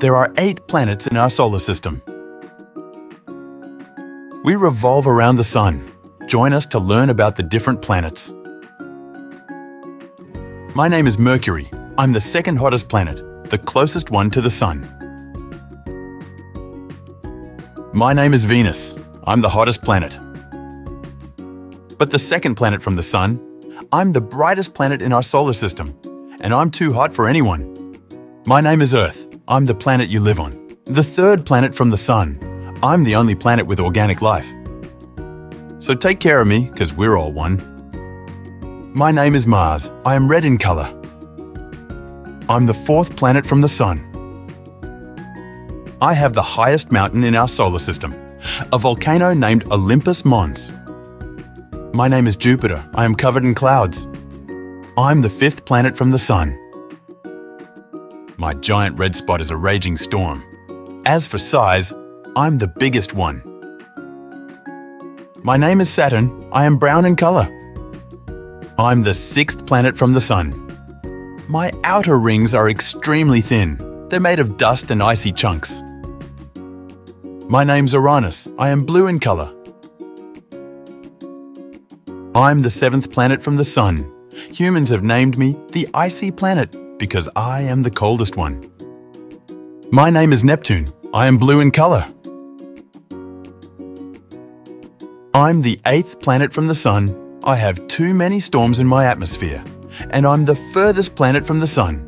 There are 8 planets in our solar system. We revolve around the Sun. Join us to learn about the different planets. My name is Mercury. I'm the second hottest planet, the closest one to the Sun. My name is Venus. I'm the hottest planet, but the second planet from the Sun. I'm the brightest planet in our solar system, and I'm too hot for anyone. My name is Earth. I'm the planet you live on, the third planet from the Sun. I'm the only planet with organic life. So take care of me, because we're all one. My name is Mars. I am red in color. I'm the fourth planet from the Sun. I have the highest mountain in our solar system, a volcano named Olympus Mons. My name is Jupiter. I am covered in clouds. I'm the fifth planet from the Sun. My giant red spot is a raging storm. As for size, I'm the biggest one. My name is Saturn. I am brown in color. I'm the sixth planet from the Sun. My outer rings are extremely thin. They're made of dust and icy chunks. My name's Uranus. I am blue in color. I'm the 7th planet from the Sun. Humans have named me the Icy Planet because I am the coldest one. My name is Neptune. I am blue in color. I'm the 8th planet from the Sun. I have too many storms in my atmosphere, and I'm the furthest planet from the Sun.